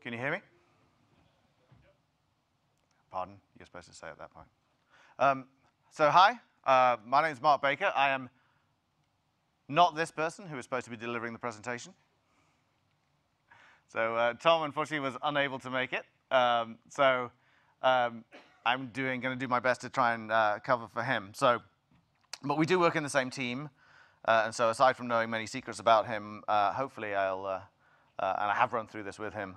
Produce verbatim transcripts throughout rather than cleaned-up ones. Can you hear me? Pardon, you're supposed to say at that point. Um, so hi, uh, my name is Mark Baker. I am not this person who is supposed to be delivering the presentation. So uh, Tom, unfortunately, was unable to make it. Um, so um, I'm doing, going to do my best to try and uh, cover for him. So, but we do work in the same team. Uh, and so aside from knowing many secrets about him, uh, hopefully I'll, uh, uh, and I have run through this with him,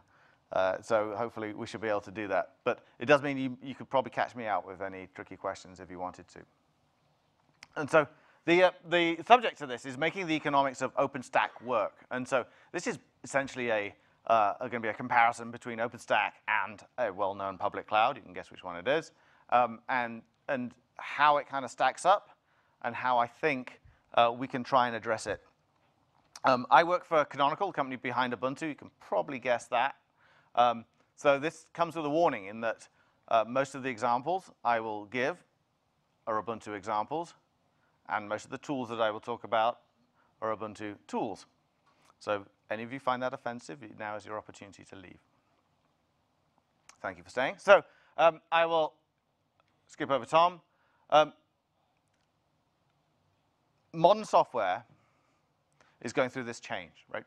uh, so hopefully we should be able to do that. But it does mean you, you could probably catch me out with any tricky questions if you wanted to. And so the, uh, the subject of this is making the economics of OpenStack work. And so this is essentially a, uh, going to be a comparison between OpenStack and a well-known public cloud. You can guess which one it is. Um, and, and how it kind of stacks up and how I think Uh, we can try and address it. Um, I work for Canonical, the company behind Ubuntu. You can probably guess that. Um, so this comes with a warning in that uh, most of the examples I will give are Ubuntu examples, and most of the tools that I will talk about are Ubuntu tools. So any of you find that offensive, now is your opportunity to leave. Thank you for staying. So um, I will skip over Tom. Um, Modern software is going through this change, right?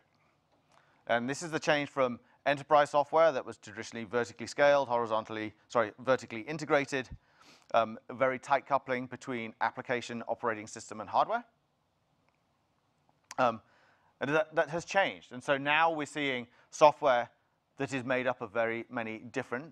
And this is the change from enterprise software that was traditionally vertically scaled, horizontally, sorry, vertically integrated, um, very tight coupling between application, operating system, and hardware. Um, and that, that has changed. And so now we're seeing software that is made up of very many different,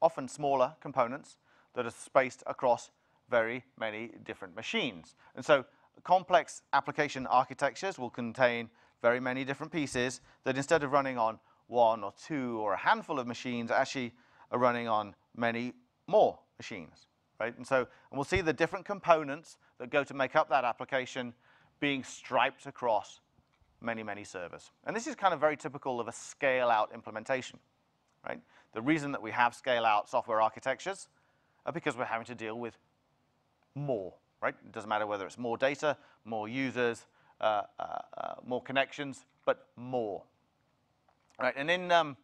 often smaller components that are spaced across very many different machines. And so complex application architectures will contain very many different pieces that instead of running on one or two or a handful of machines, actually are running on many more machines, right? And so and we'll see the different components that go to make up that application being striped across many, many servers. And this is kind of very typical of a scale-out implementation, right? The reason that we have scale-out software architectures are because we're having to deal with more. Right? It doesn't matter whether it's more data, more users, uh, uh, uh, more connections, but more. Right? And in um,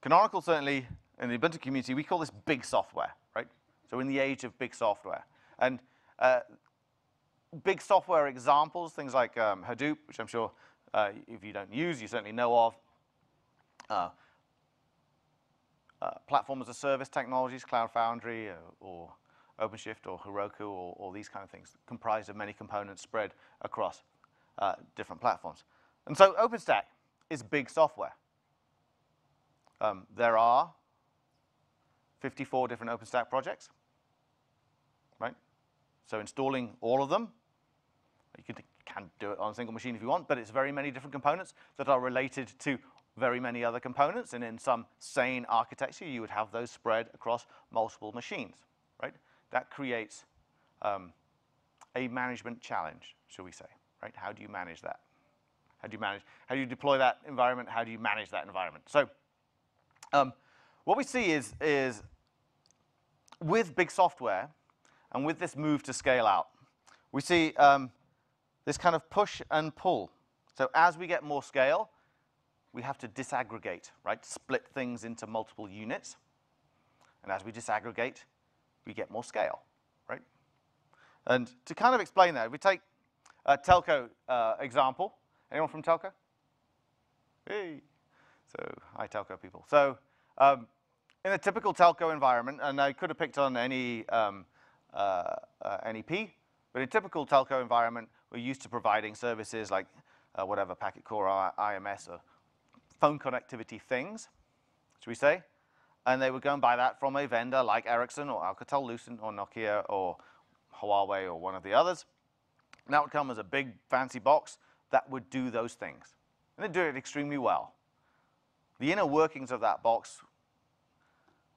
Canonical, certainly, in the Ubuntu community, we call this big software. Right? So we're in the age of big software. And uh, big software examples, things like um, Hadoop, which I'm sure uh, if you don't use, you certainly know of. Uh, uh, platform as a service technologies, Cloud Foundry, or, or OpenShift or Heroku or, or these kind of things, comprised of many components spread across uh, different platforms. And so OpenStack is big software. Um, there are fifty-four different OpenStack projects, right? So installing all of them, you can, can do it on a single machine if you want, but it's very many different components that are related to very many other components, and in some sane architecture, you would have those spread across multiple machines, right? That creates um, a management challenge, shall we say, right? How do you manage that? How do you manage, how do you deploy that environment? How do you manage that environment? So um, what we see is, is with big software and with this move to scale out, we see um, this kind of push and pull. So as we get more scale, we have to disaggregate, right? Split things into multiple units. And as we disaggregate, we get more scale, right? And to kind of explain that, if we take a telco uh, example. Anyone from telco? Hey. So, hi telco people. So, um, in a typical telco environment, and I could have picked on any um, uh, uh, N E P, but in a typical telco environment, we're used to providing services like uh, whatever packet core, or I M S, or phone connectivity things, should we say? And they would go and buy that from a vendor like Ericsson or Alcatel-Lucent or Nokia or Huawei or one of the others. And that would come as a big fancy box that would do those things. And they'd do it extremely well. The inner workings of that box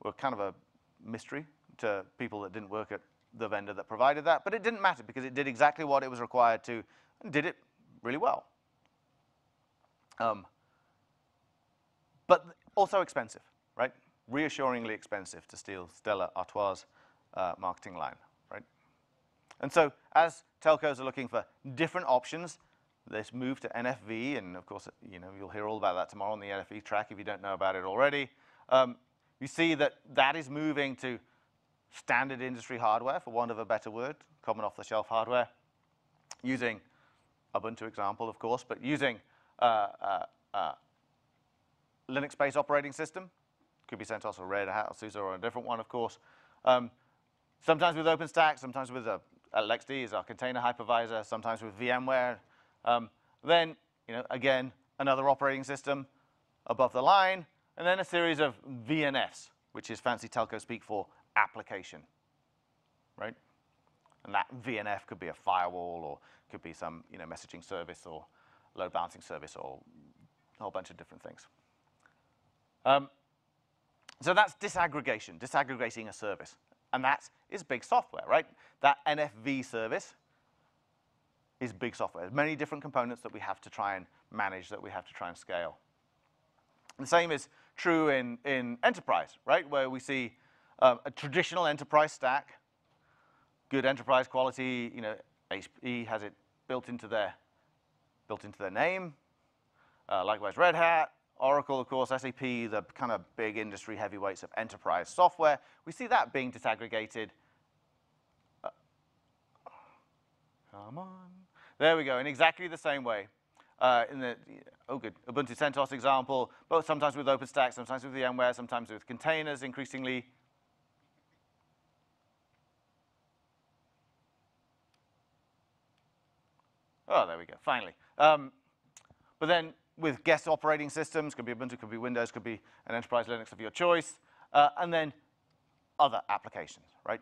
were kind of a mystery to people that didn't work at the vendor that provided that, but it didn't matter because it did exactly what it was required to and did it really well. Um, but also expensive, right? Reassuringly expensive, to steal Stella Artois' uh, marketing line, right? And so as telcos are looking for different options, this move to N F V, and of course, you know, you'll hear all about that tomorrow on the N F V track if you don't know about it already, Um, you see that that is moving to standard industry hardware, for want of a better word, common off-the-shelf hardware, using Ubuntu example, of course, but using uh, uh, uh, Linux-based operating system. Could be CentOS or Red Hat or SUSE or a different one, of course. Um, sometimes with OpenStack, sometimes with a L X D is our container hypervisor, sometimes with VMware. Um, then, you know, again, another operating system above the line, and then a series of V N Fs, which is fancy telco speak for application, right? And that V N F could be a firewall, or could be some, you know, messaging service, or load balancing service, or a whole bunch of different things. Um, so that's disaggregation, disaggregating a service. And that is big software, right? That N F V service is big software. There's many different components that we have to try and manage, that we have to try and scale. The same is true in, in enterprise, right? Where we see um, a traditional enterprise stack, good enterprise quality, you know, H P E has it built into their, built into their name. Uh, likewise, Red Hat, Oracle, of course, S A P, the kind of big industry heavyweights of enterprise software. We see that being disaggregated. Uh, come on. There we go, in exactly the same way. Uh, in the, oh good, Ubuntu CentOS example, both sometimes with OpenStack, sometimes with VMware, sometimes with containers increasingly. Oh, there we go, finally. Um, but then with guest operating systems, could be Ubuntu, could be Windows, could be an enterprise Linux of your choice, uh, and then other applications, right?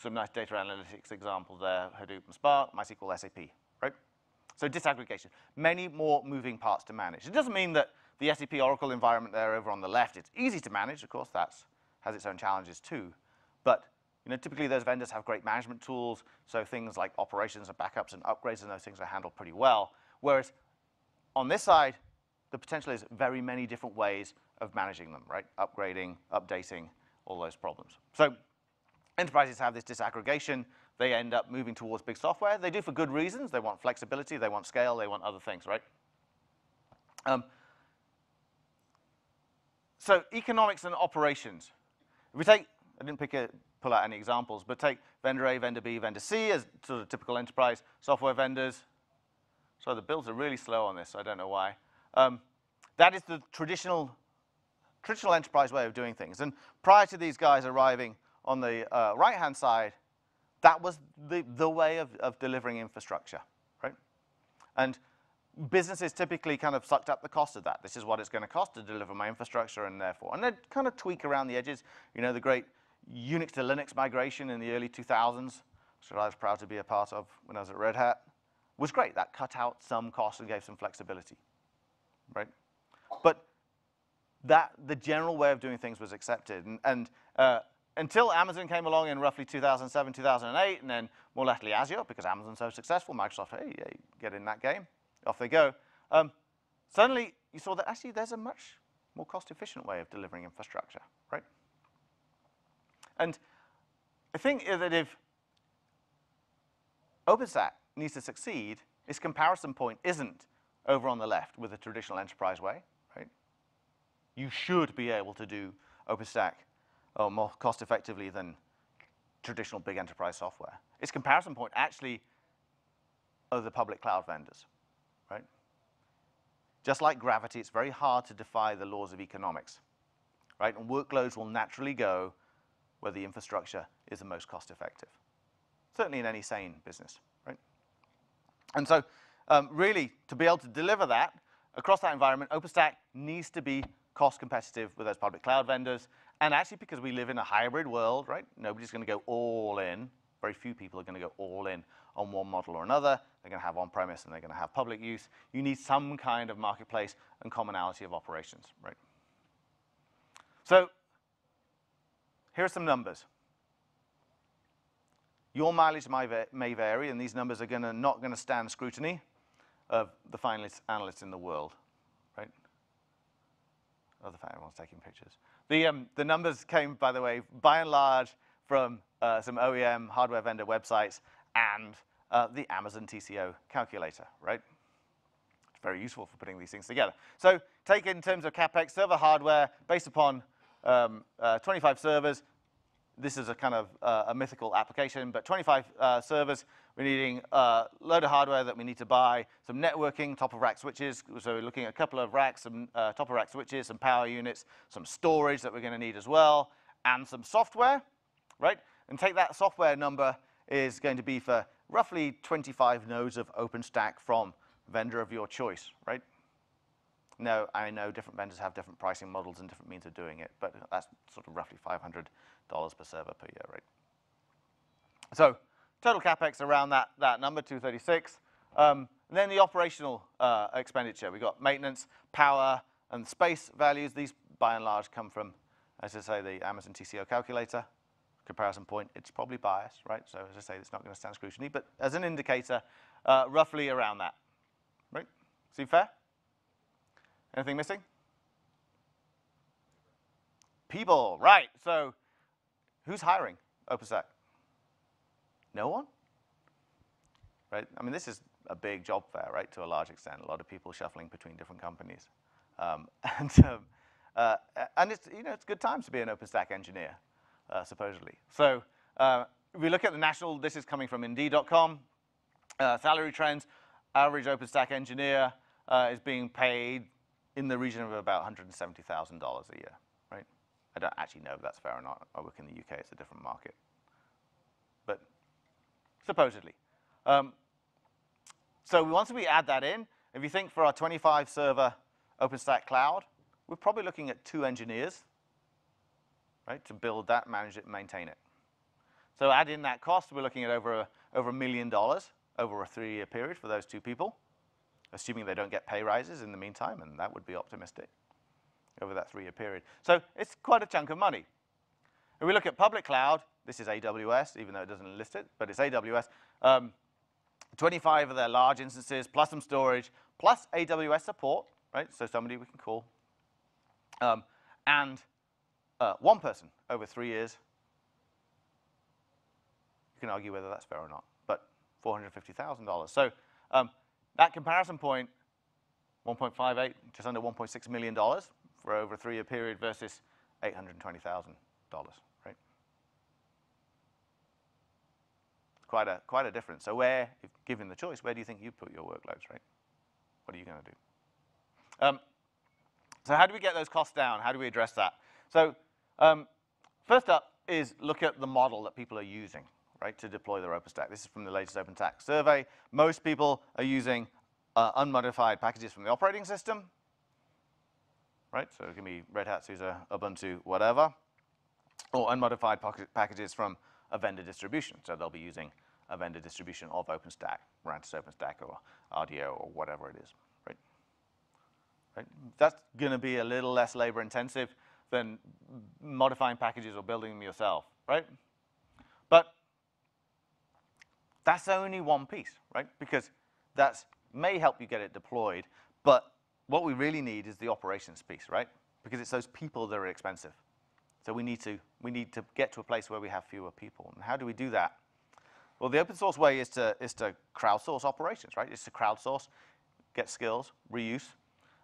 Some nice data analytics examples there, Hadoop and Spark, MySQL, S A P, right? So disaggregation, many more moving parts to manage. It doesn't mean that the S A P Oracle environment there over on the left, it's easy to manage, of course, that has its own challenges too, but you know, typically those vendors have great management tools, so things like operations and backups and upgrades and those things are handled pretty well. Whereas on this side, the potential is very many different ways of managing them, right? Upgrading, updating, all those problems. So enterprises have this disaggregation. They end up moving towards big software. They do for good reasons. They want flexibility, they want scale, they want other things, right? Um, so economics and operations. If we take, I didn't pick a, pull out any examples, but take vendor A, vendor B, vendor C as sort of typical enterprise software vendors. So the builds are really slow on this, so I don't know why. Um, that is the traditional, traditional enterprise way of doing things. And prior to these guys arriving on the uh, right-hand side, that was the, the way of, of delivering infrastructure, right? And businesses typically kind of sucked up the cost of that. This is what it's going to cost to deliver my infrastructure, and therefore, and they'd kind of tweak around the edges. You know, the great Unix to Linux migration in the early two thousands, which I was proud to be a part of when I was at Red Hat, was great. That cut out some costs and gave some flexibility, right? But that, the general way of doing things was accepted, and, and uh, until Amazon came along in roughly two thousand seven, two thousand eight, and then more latterly Azure, because Amazon's so successful, Microsoft, hey, hey, get in that game, off they go. Um, suddenly, you saw that actually there's a much more cost-efficient way of delivering infrastructure, right? And I think that if OpenStack needs to succeed, its comparison point isn't over on the left with the traditional enterprise way, right? You should be able to do OpenStack or more cost effectively than traditional big enterprise software. Its comparison point actually are the public cloud vendors, right? Just like gravity, it's very hard to defy the laws of economics, right? And workloads will naturally go where the infrastructure is the most cost effective, certainly in any sane business, right? And so um, really, to be able to deliver that across that environment, OpenStack needs to be cost competitive with those public cloud vendors. And actually, because we live in a hybrid world, right? Nobody's going to go all in. Very few people are going to go all in on one model or another. They're going to have on-premise and they're going to have public use. You need some kind of marketplace and commonality of operations, right? So here are some numbers. Your mileage may vary, and these numbers are going to not going to stand scrutiny of the finest analysts in the world, right? Other fact, everyone's taking pictures. The, um, the numbers came, by the way, by and large from uh, some O E M hardware vendor websites and uh, the Amazon T C O calculator, right? very useful for putting these things together. So take in terms of CapEx, server hardware based upon um, uh, twenty-five servers. This is a kind of uh, a mythical application, but twenty-five uh, servers. We're needing a load of hardware that we need to buy, some networking, top-of-rack switches. So we're looking at a couple of racks, some uh, top-of-rack switches, some power units, some storage that we're going to need as well, and some software, right? And take that software number is going to be for roughly twenty-five nodes of OpenStack from vendor of your choice, right? No, I know different vendors have different pricing models and different means of doing it, but that's sort of roughly five hundred dollars per server per year, right? So total CapEx around that, that number, two thirty-six. Um, and then the operational uh, expenditure. We've got maintenance, power, and space values. These, by and large, come from, as I say, the Amazon T C O calculator. Comparison point, it's probably biased, right? So as I say, it's not going to stand scrutiny, but as an indicator, uh, roughly around that, right? Seem fair? Anything missing? People, right. So who's hiring OpenStack? No one? Right? I mean, this is a big job fair, right, to a large extent. A lot of people shuffling between different companies. Um, and um, uh, and it's, you know, it's good times to be an OpenStack engineer, uh, supposedly. So uh, if we look at the national, this is coming from Indeed dot com. Uh, salary trends, average OpenStack engineer uh, is being paid in the region of about one hundred seventy thousand dollars a year, right? I don't actually know if that's fair or not. I work in the U K, it's a different market. But supposedly. Um, so once we add that in, if you think for our twenty-five server OpenStack cloud, we're probably looking at two engineers, right, to build that, manage it, maintain it. So add in that cost, we're looking at over a, over a million dollars over a three-year period for those two people, assuming they don't get pay rises in the meantime, and that would be optimistic over that three-year period. So it's quite a chunk of money. If we look at public cloud, this is A W S, even though it doesn't list it, but it's A W S. Um, twenty-five of their large instances, plus some storage, plus A W S support, right? So somebody we can call. Um, and uh, one person over three years. You can argue whether that's fair or not, but four hundred fifty thousand dollars. So um, that comparison point, one point five eight, just under one point six million dollars for over a three-year period versus eight hundred twenty thousand dollars. Quite a, quite a difference. So where, if given the choice, where do you think you put your workloads, right? What are you going to do? Um, so how do we get those costs down? How do we address that? So um, first up is look at the model that people are using, right, to deploy their OpenStack. This is from the latest OpenStack survey. Most people are using uh, unmodified packages from the operating system, right? So it can be Red Hat, SUSE, Ubuntu, whatever, or unmodified packages from a vendor distribution. So they'll be using a vendor distribution of OpenStack, Rantis OpenStack or R D O or whatever it is, right? Right? That's gonna be a little less labor intensive than modifying packages or building them yourself, right? But that's only one piece, right? Because that may help you get it deployed, but what we really need is the operations piece, right? Because it's those people that are expensive. So we need to, we need to get to a place where we have fewer people. And how do we do that? Well, the open source way is to, is to crowdsource operations, right? It's to crowdsource, get skills, reuse.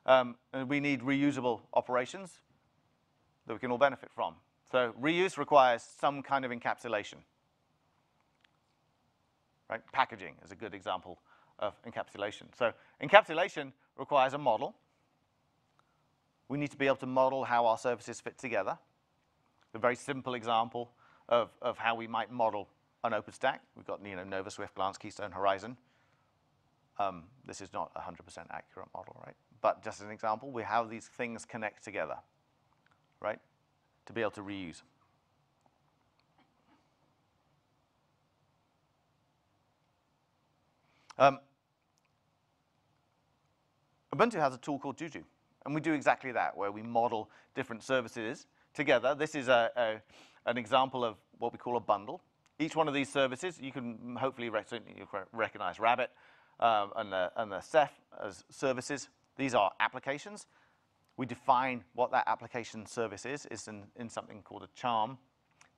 Um, and we need reusable operations that we can all benefit from. So reuse requires some kind of encapsulation, right? Packaging is a good example of encapsulation. So encapsulation requires a model. We need to be able to model how our services fit together. A very simple example of, of how we might model an OpenStack. We've got, you know, Nova, Swift, Glance, Keystone, Horizon. Um, this is not a one hundred percent accurate model, right? But just as an example, we have these things connect together, right, to be able to reuse. Um, Ubuntu has a tool called Juju, and we do exactly that, where we model different services together. This is a, a, an example of what we call a bundle. Each one of these services, you can hopefully rec recognize Rabbit um, and, the, and the Ceph as services. These are applications. We define what that application service is, is in, in something called a charm.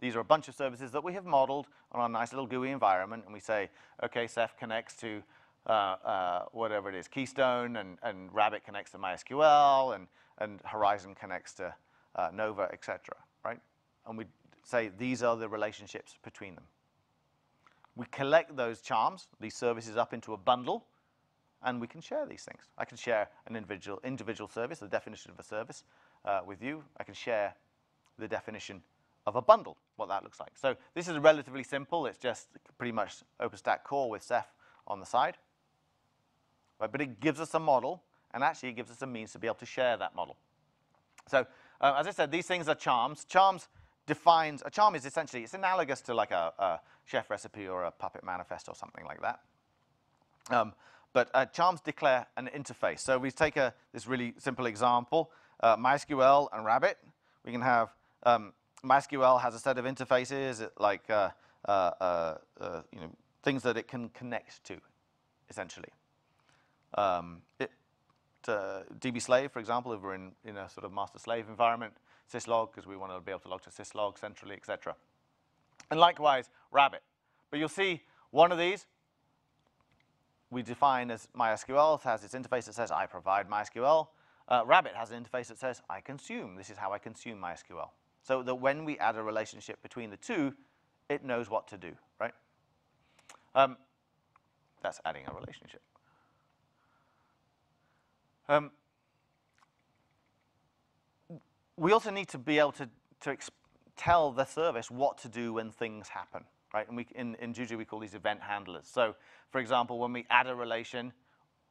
These are a bunch of services that we have modeled on our nice little gooey environment, and we say, okay, Ceph connects to uh, uh, whatever it is, Keystone, and, and Rabbit connects to MySQL, and, and Horizon connects to uh, Nova, et cetera, right? And we say these are the relationships between them. We collect those charms, these services, up into a bundle, and we can share these things. I can share an individual, individual service, the definition of a service, uh, with you. I can share the definition of a bundle, what that looks like. So this is relatively simple. It's just pretty much OpenStack core with Ceph on the side. Right, but it gives us a model, and actually it gives us a means to be able to share that model. So uh, as I said, these things are charms. Charms defines, a charm is essentially, it's analogous to like a, a Chef recipe or a Puppet manifest or something like that. Um, But uh, charms declare an interface. So we take a, this really simple example, uh, MySQL and Rabbit. We can have, um, MySQL has a set of interfaces, it, like uh, uh, uh, uh, you know, things that it can connect to, essentially. Um, it, uh, dbSlave, for example, if we're in, in a sort of master-slave environment, syslog, because we want to be able to log to syslog centrally, et cetera. And likewise, Rabbit. But you'll see one of these, we define as MySQL has its interface that says, I provide MySQL. Uh, Rabbit has an interface that says, I consume. This is how I consume MySQL. So that when we add a relationship between the two, it knows what to do, right? Um, that's adding a relationship. Um, we also need to be able to, to tell the service what to do when things happen. Right? And we, in, in Juju, we call these event handlers. So, for example, when we add a relation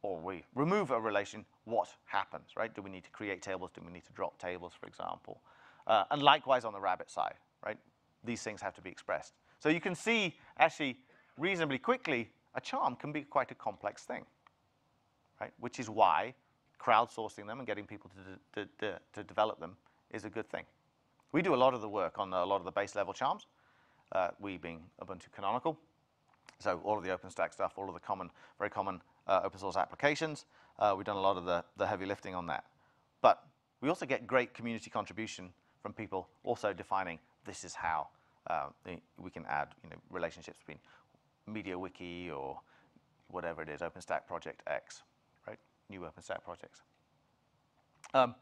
or we remove a relation, what happens, right? Do we need to create tables? Do we need to drop tables, for example? Uh, and likewise on the Rabbit side, right? These things have to be expressed. So you can see, actually, reasonably quickly, a charm can be quite a complex thing, right? Which is why crowdsourcing them and getting people to, de de de to develop them is a good thing. We do a lot of the work on a lot of the base level charms. Uh, we being Ubuntu Canonical, so all of the OpenStack stuff, all of the common, very common uh, open source applications, uh, we've done a lot of the, the heavy lifting on that. But we also get great community contribution from people also defining this is how uh, we can add, you know, relationships between MediaWiki or whatever it is, OpenStack Project X, right? New OpenStack projects. Um,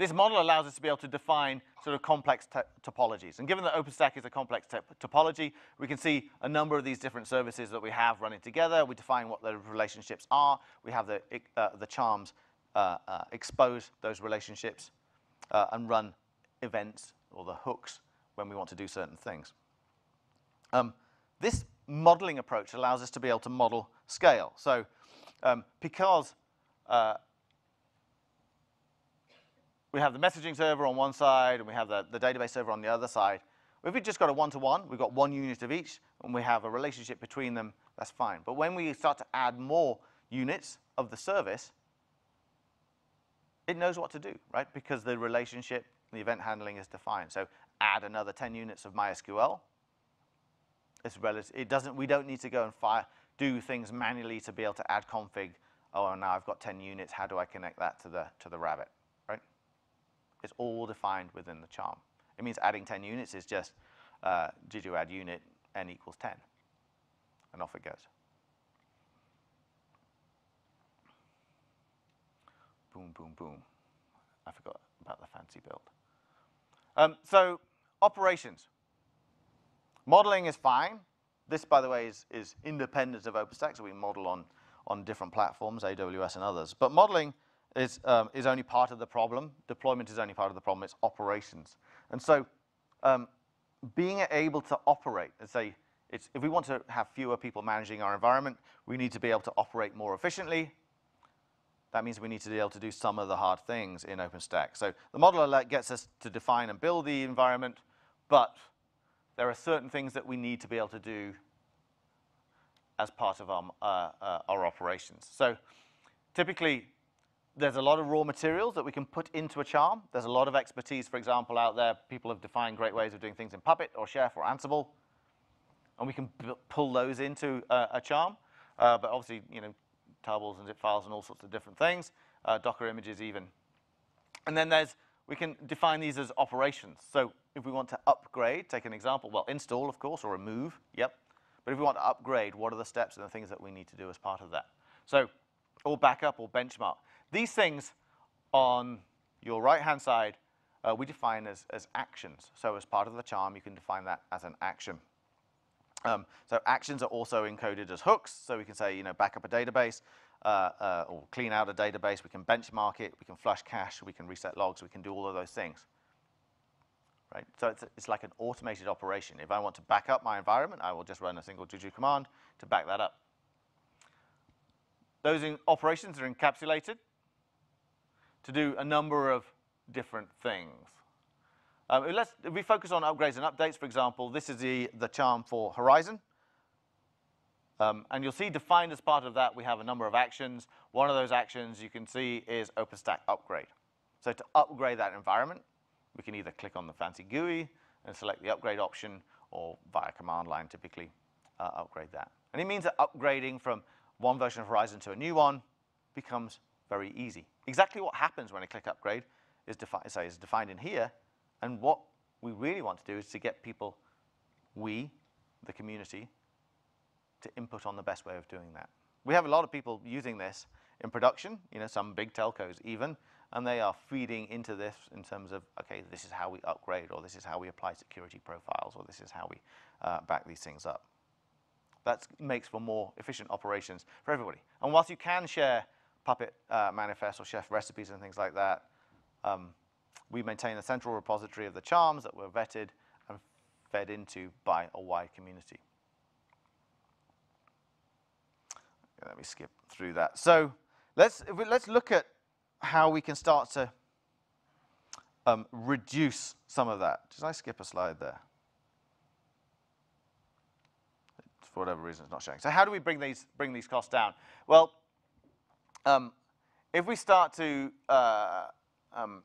This model allows us to be able to define sort of complex topologies. And given that OpenStack is a complex topology, we can see a number of these different services that we have running together. We define what the relationships are. We have the, uh, the charms uh, uh, expose those relationships uh, and run events or the hooks when we want to do certain things. Um, this modeling approach allows us to be able to model scale. So um, because uh, we have the messaging server on one side, and we have the, the database server on the other side. If we've just got a one-to-one, we've got one unit of each, and we have a relationship between them, that's fine. But when we start to add more units of the service, it knows what to do, right? Because the relationship, the event handling is defined. So add another ten units of MySQL. It's relative, it doesn't, we don't need to go and fire, do things manually to be able to add config. Oh, now I've got ten units. How do I connect that to the, to the Rabbit? It's all defined within the charm. It means adding ten units is just uh, did you add unit n equals ten, and off it goes. Boom, boom, boom. I forgot about the fancy build. Um, so operations. Modeling is fine. This, by the way, is, is independent of OpenStack, so we model on, on different platforms, A W S and others. But modeling Is, um, is only part of the problem. Deployment is only part of the problem. It's operations. And so um, being able to operate, let's say, it's, if we want to have fewer people managing our environment, we need to be able to operate more efficiently. That means we need to be able to do some of the hard things in OpenStack. So the model gets us to define and build the environment, but there are certain things that we need to be able to do as part of our, uh, uh, our operations. So typically, there's a lot of raw materials that we can put into a charm. There's a lot of expertise, for example, out there. People have defined great ways of doing things in Puppet or Chef or Ansible, and we can pull those into uh, a charm. Uh, but obviously, you know, tables and zip files and all sorts of different things, uh, Docker images even. And then there's, we can define these as operations. So if we want to upgrade, take an example, well, install, of course, or remove, yep. But if we want to upgrade, what are the steps and the things that we need to do as part of that? So all backup or benchmark. These things on your right-hand side uh, we define as, as actions. So as part of the charm, you can define that as an action. Um, so actions are also encoded as hooks. So we can say, you know, back up a database uh, uh, or clean out a database. We can benchmark it. We can flush cache. We can reset logs. We can do all of those things. Right? So it's, it's like an automated operation. If I want to back up my environment, I will just run a single Juju command to back that up. Those in operations are encapsulated to do a number of different things. Um, let's, if we focus on upgrades and updates, for example, this is the, the charm for Horizon. Um, and you'll see defined as part of that, we have a number of actions. One of those actions you can see is OpenStack upgrade. So to upgrade that environment, we can either click on the fancy G U I and select the upgrade option, or via command line typically uh, upgrade that. And it means that upgrading from one version of Horizon to a new one becomes very easy. Exactly what happens when I click upgrade is, defi sorry, is defined in here. And what we really want to do is to get people, we, the community, to input on the best way of doing that. We have a lot of people using this in production, you know, some big telcos even, and they are feeding into this in terms of, okay, this is how we upgrade, or this is how we apply security profiles, or this is how we uh, back these things up. That makes for more efficient operations for everybody. And whilst you can share Puppet uh, manifests or Chef recipes and things like that, um, we maintain a central repository of the charms that were vetted and fed into by a wide community. Let me skip through that. So let's, let's look at how we can start to um, reduce some of that. Did I skip a slide there? For whatever reason, it's not showing. So how do we bring these, bring these costs down? Well, um, if we start to uh, um,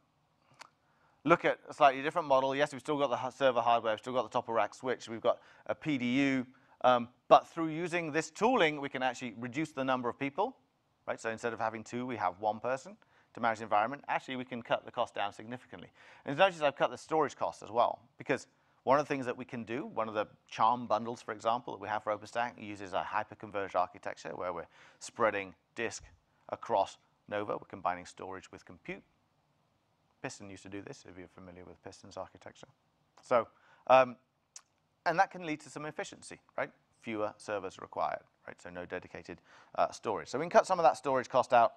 look at a slightly different model, yes, we've still got the server hardware, we've still got the top-of-rack switch, we've got a P D U, um, but through using this tooling, we can actually reduce the number of people, right? So instead of having two, we have one person to manage the environment. Actually, we can cut the cost down significantly. And notice I've cut the storage cost as well, because one of the things that we can do, one of the charm bundles, for example, that we have for OpenStack uses a hyper-converged architecture where we're spreading disk across Nova. We're combining storage with compute. Piston used to do this, if you're familiar with Piston's architecture. So, um, and that can lead to some efficiency, right? Fewer servers required, right? So no dedicated uh, storage. So we can cut some of that storage cost out.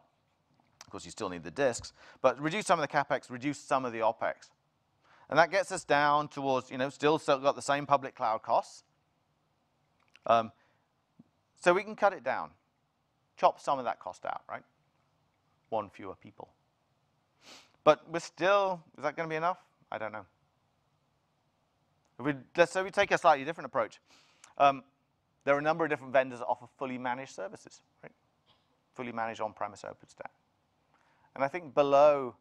Of course, you still need the disks, but reduce some of the CapEx, reduce some of the OpEx. And that gets us down towards, you know, still, still got the same public cloud costs. Um, so we can cut it down, chop some of that cost out, right? One fewer people. But we're still, is that going to be enough? I don't know. If we, let's say we take a slightly different approach. Um, there are a number of different vendors that offer fully managed services, right? Fully managed on-premise OpenStack. And I think below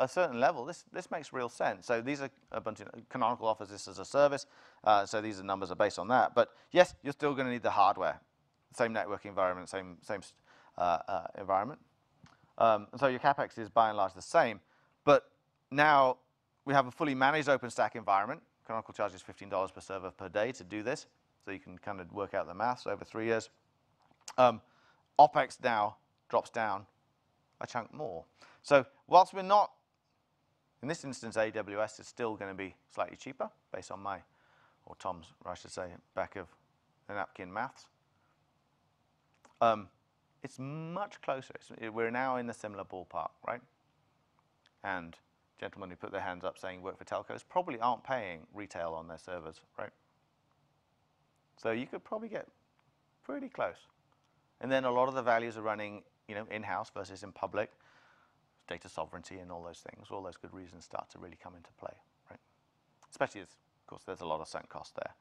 a certain level, this, this makes real sense. So these are a bunch of, Canonical offers this as a service, uh, so these are numbers are based on that. But yes, you're still going to need the hardware. Same networking environment, same, same uh, uh, environment. Um, and so your CapEx is by and large the same. But now we have a fully managed OpenStack environment. Canonical charges fifteen dollars per server per day to do this. So you can kind of work out the maths over three years. Um, OpEx now drops down a chunk more. So whilst we're not, in this instance, A W S is still going to be slightly cheaper based on my, or Tom's, or I should say, back of the napkin maths. Um, it's much closer. It's, it, we're now in a similar ballpark, right? And gentlemen who put their hands up saying work for telcos probably aren't paying retail on their servers, right? So you could probably get pretty close. And then a lot of the values are running, you know, in-house versus in public. Data sovereignty and all those things, all those good reasons start to really come into play, right? Especially as, of course, there's a lot of sunk cost there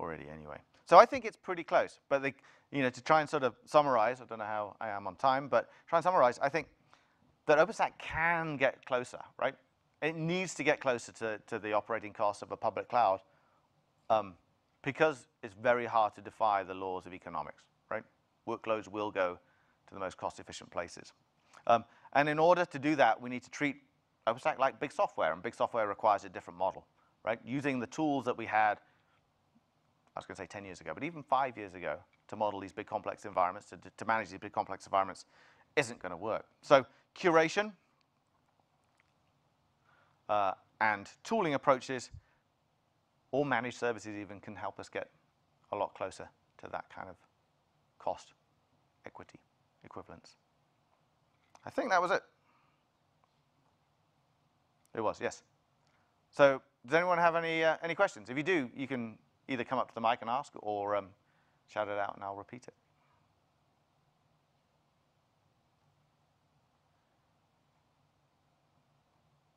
already anyway. So I think it's pretty close. But the, you know, to try and sort of summarize, I don't know how I am on time, but try and summarize, I think that OpenStack can get closer, right? It needs to get closer to, to the operating costs of a public cloud um, because it's very hard to defy the laws of economics, right? Workloads will go to the most cost-efficient places. Um, and in order to do that, we need to treat OpenStack like big software, and big software requires a different model, right? Using the tools that we had, I was going to say ten years ago, but even five years ago, to model these big complex environments, to, to manage these big complex environments, isn't going to work. So curation uh, and tooling approaches, or managed services even, can help us get a lot closer to that kind of cost equity equivalence. I think that was it. It was, yes. So does anyone have any, uh, any questions? If you do, you can either come up to the mic and ask, or um, shout it out and I'll repeat it.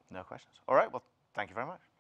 No questions. All right, well, thank you very much.